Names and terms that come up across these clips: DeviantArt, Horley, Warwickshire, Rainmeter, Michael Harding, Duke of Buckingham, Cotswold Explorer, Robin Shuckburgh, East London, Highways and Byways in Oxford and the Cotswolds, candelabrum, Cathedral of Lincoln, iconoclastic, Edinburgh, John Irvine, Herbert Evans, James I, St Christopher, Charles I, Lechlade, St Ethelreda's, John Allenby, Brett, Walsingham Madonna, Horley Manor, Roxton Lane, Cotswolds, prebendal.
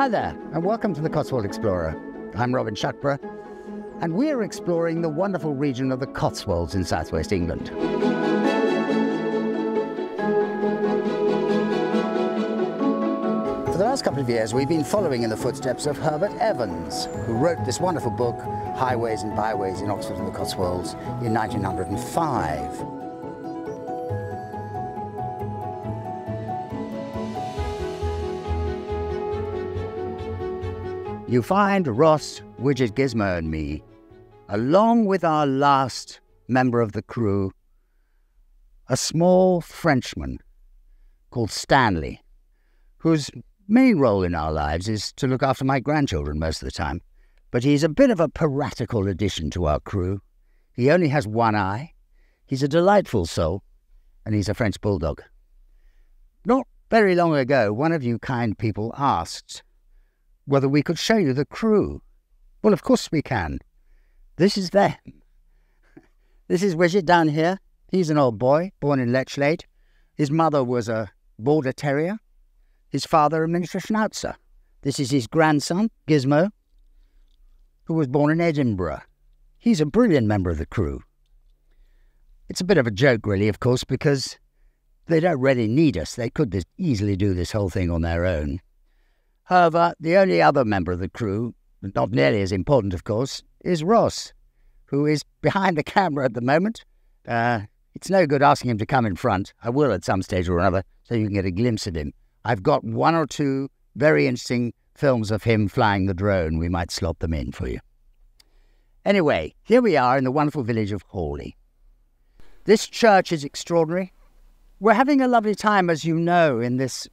Hi there, and welcome to the Cotswold Explorer. I'm Robin Shuckburgh, and we're exploring the wonderful region of the Cotswolds in southwest England. For the last couple of years, we've been following in the footsteps of Herbert Evans, who wrote this wonderful book, Highways and Byways in Oxford and the Cotswolds, in 1905. You find Ross, Widget, Gizmo and me, along with our last member of the crew, a small Frenchman called Stanley, whose main role in our lives is to look after my grandchildren most of the time. But he's a bit of a piratical addition to our crew. He only has one eye, he's a delightful soul, and he's a French bulldog. Not very long ago, one of you kind people asked whether we could show you the crew. Well, of course we can. This is them. This is Widget down here. He's an old boy, born in Lechlade. His mother was a border terrier. His father, a miniature schnauzer. This is his grandson, Gizmo, who was born in Edinburgh. He's a brilliant member of the crew. It's a bit of a joke, really, of course, because they don't really need us. They could easily do this whole thing on their own. However, the only other member of the crew, not nearly as important, of course, is Ross, who is behind the camera at the moment. It's no good asking him to come in front. I will at some stage or another, so you can get a glimpse of him. I've got one or two very interesting films of him flying the drone. We might slot them in for you. Anyway, here we are in the wonderful village of Horley. This church is extraordinary. We're having a lovely time, as you know, in this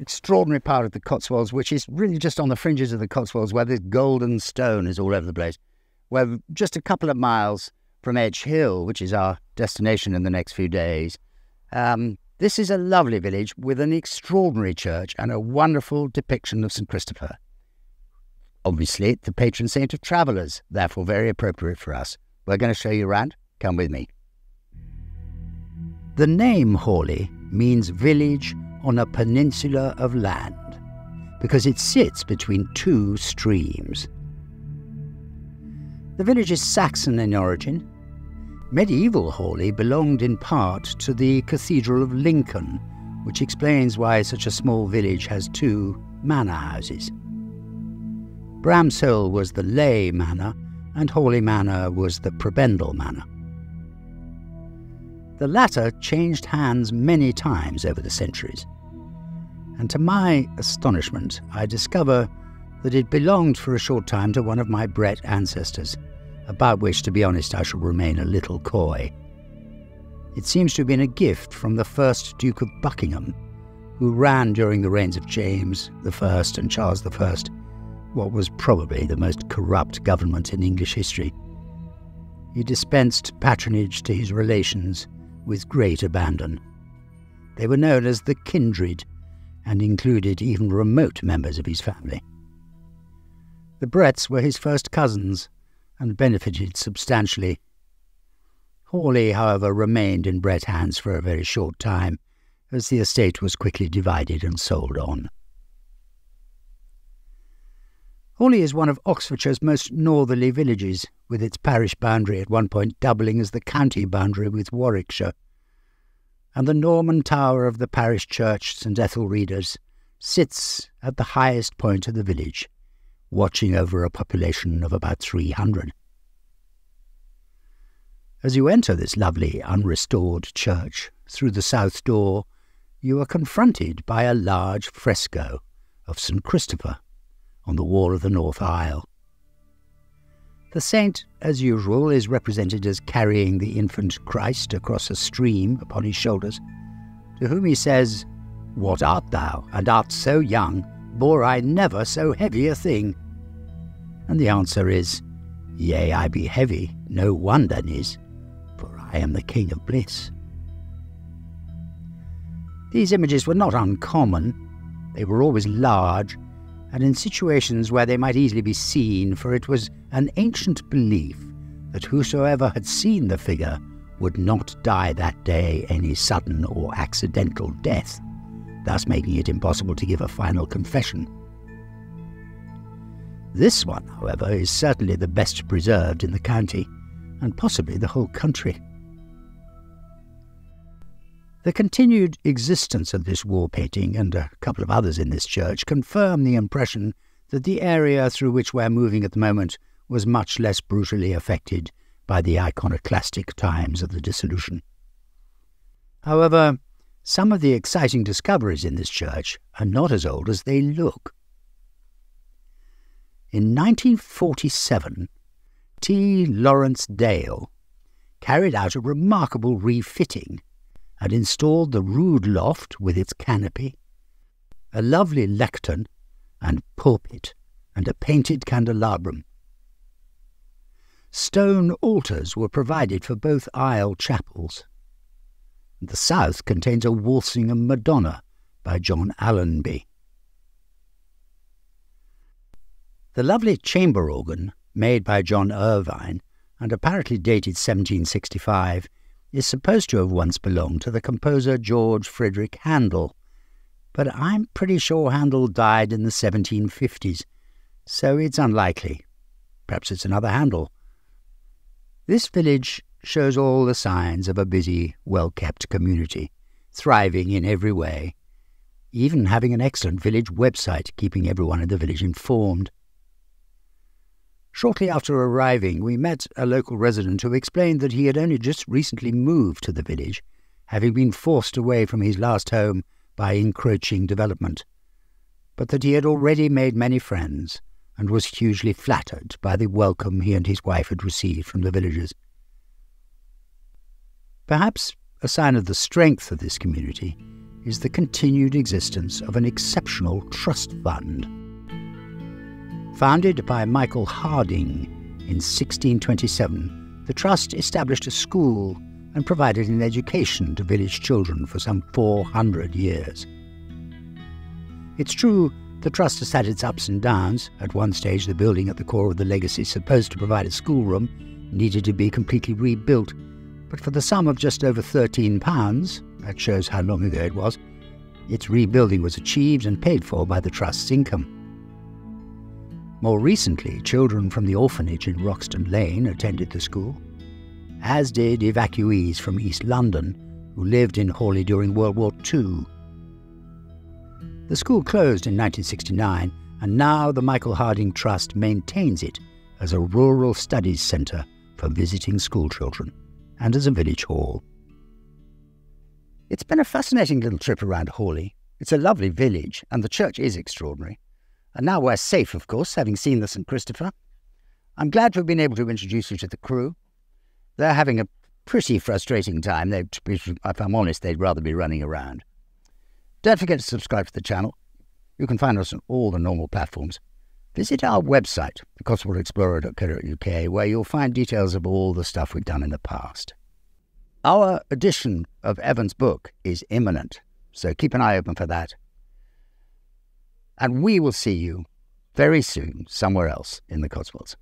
extraordinary part of the Cotswolds, which is really just on the fringes of the Cotswolds, where this golden stone is all over the place. We're just a couple of miles from Edge Hill, which is our destination in the next few days. This is a lovely village with an extraordinary church and a wonderful depiction of St Christopher. Obviously, the patron saint of travellers, therefore very appropriate for us. We're going to show you around. Come with me. The name Horley means village on a peninsula of land, because it sits between two streams. The village is Saxon in origin. Medieval Horley belonged in part to the Cathedral of Lincoln, which explains why such a small village has two manor houses. Bramsell was the lay manor, and Horley Manor was the prebendal manor. The latter changed hands many times over the centuries, and to my astonishment, I discover that it belonged for a short time to one of my Brett ancestors, about which, to be honest, I shall remain a little coy. It seems to have been a gift from the first Duke of Buckingham, who ran during the reigns of James I and Charles I, what was probably the most corrupt government in English history. He dispensed patronage to his relations with great abandon. They were known as the kindred, and included even remote members of his family. The Bretts were his first cousins, and benefited substantially. Horley, however, remained in Brett hands for a very short time, as the estate was quickly divided and sold on. Horley is one of Oxfordshire's most northerly villages, with its parish boundary at one point doubling as the county boundary with Warwickshire, and the Norman tower of the parish church, St Ethelreda's, sits at the highest point of the village, watching over a population of about 300. As you enter this lovely, unrestored church through the south door, you are confronted by a large fresco of St Christopher on the wall of the north aisle. The saint, as usual, is represented as carrying the infant Christ across a stream upon his shoulders, to whom he says, "What art thou, and art so young? Bore I never so heavy a thing?" And the answer is, "Yea, I be heavy, no wonder nis, for I am the King of Bliss." These images were not uncommon. They were always large, and in situations where they might easily be seen, for it was an ancient belief that whosoever had seen the figure would not die that day any sudden or accidental death, thus making it impossible to give a final confession. This one, however, is certainly the best preserved in the county, and possibly the whole country. The continued existence of this wall painting, and a couple of others in this church, confirm the impression that the area through which we're moving at the moment was much less brutally affected by the iconoclastic times of the dissolution. However, some of the exciting discoveries in this church are not as old as they look. In 1947, T. Lawrence Dale carried out a remarkable refitting and installed the rood loft with its canopy, a lovely lectern and pulpit, and a painted candelabrum. Stone altars were provided for both aisle chapels. The south contains a Walsingham Madonna by John Allenby. The lovely chamber organ, made by John Irvine and apparently dated 1765, is supposed to have once belonged to the composer George Frederick Handel, but I'm pretty sure Handel died in the 1750s, so it's unlikely. Perhaps it's another Handel. This village shows all the signs of a busy, well-kept community, thriving in every way, even having an excellent village website keeping everyone in the village informed. Shortly after arriving, we met a local resident who explained that he had only just recently moved to the village, having been forced away from his last home by encroaching development, but that he had already made many friends and was hugely flattered by the welcome he and his wife had received from the villagers. Perhaps a sign of the strength of this community is the continued existence of an exceptional trust fund. Founded by Michael Harding in 1627, the trust established a school and provided an education to village children for some 400 years. It's true, the trust has had its ups and downs. At one stage, the building at the core of the legacy, supposed to provide a schoolroom, needed to be completely rebuilt, but for the sum of just over £13, that shows how long ago it was, its rebuilding was achieved and paid for by the trust's income. More recently, children from the orphanage in Roxton Lane attended the school, as did evacuees from East London who lived in Horley during World War II. The school closed in 1969, and now the Michael Harding Trust maintains it as a rural studies centre for visiting schoolchildren and as a village hall. It's been a fascinating little trip around Horley. It's a lovely village and the church is extraordinary. And now we're safe, of course, having seen the St Christopher. I'm glad we've been able to introduce you to the crew. They're having a pretty frustrating time. If I'm honest, they'd rather be running around. Don't forget to subscribe to the channel. You can find us on all the normal platforms. Visit our website, thecotswoldexplorer.co.uk, where you'll find details of all the stuff we've done in the past. Our edition of Evan's book is imminent, so keep an eye open for that. And we will see you very soon somewhere else in the Cotswolds.